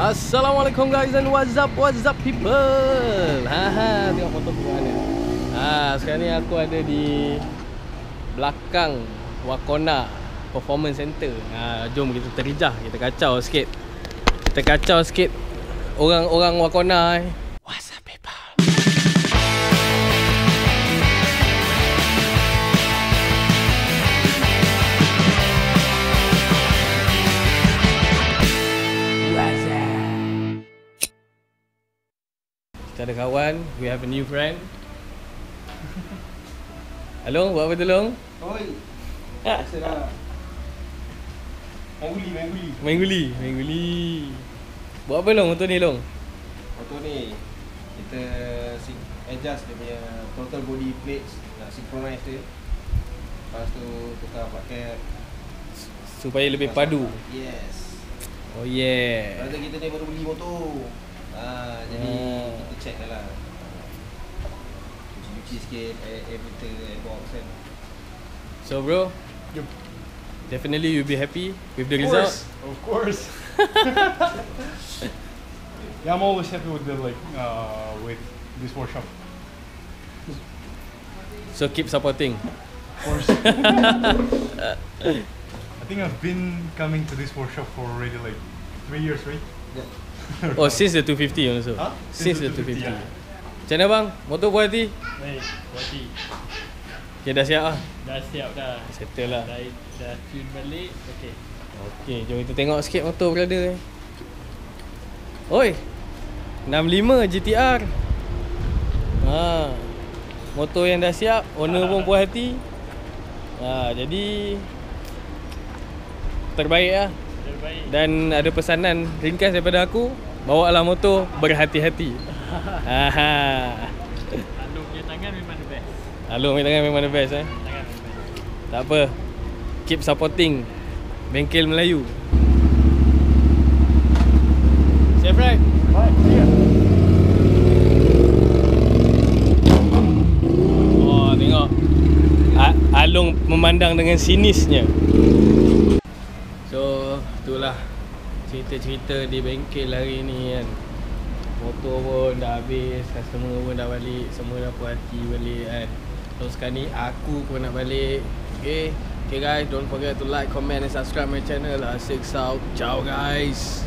Assalamualaikum guys and what's up people. Tengok foto aku mana. Sekarang ni aku ada di belakang Wakonar Performance Centre. Jom kita terijah, kita kacau sikit. Kita kacau sikit orang-orang Wakonar. What's up people? Ada kawan, we have a new friend. Along, buat apa tu Long? Oi. Sedap. Main guli. Buat apa Long untuk ni Long? Untuk ni kita adjust dia punya total body plates, nak synchronize dia. Lepas tu tukar pakai supaya lebih padu. Yes. Oh yeah. Lepas tu kita ni baru beli motor. Jadi kita check dah lah, cuci sikit air filter, air box kan. So bro, yep. Definitely you'll be happy with the result. Of course. Yeah, I'm always happy with the with this workshop. So keep supporting. Of course. I think I've been coming to this workshop for already 3 years, right? Yeah. Oh, since the 250 also. Huh? Since the 250. Macam mana bang? Motor kualiti? Baik, kualiti. Okay, dah siap lah? Dah siap dah. Settle lah. Dah tune balik, okay. Okay, jom kita tengok sikit motor berada. Oi, 65 GTR. Motor yang dah siap, owner pun puas hati. Jadi terbaik lah. Dan ada pesanan ringkas daripada aku, bawalah motor berhati-hati. Alung punya tangan memang the best. Alung punya tangan memang the best eh. Tangan memang the best. Tak apa. Keep supporting Bengkel Melayu. Safe ride. Bye. See ya. Oh, tengok. Alung memandang dengan sinisnya. Itulah cerita-cerita di bengkel hari ni kan. Motor pun dah habis, customer pun dah balik, semua dah puas hati balik kan. So sekarang ni aku pun nak balik. Okay, okay guys, don't forget to like, comment and subscribe my channel. Asik South. Ciao guys.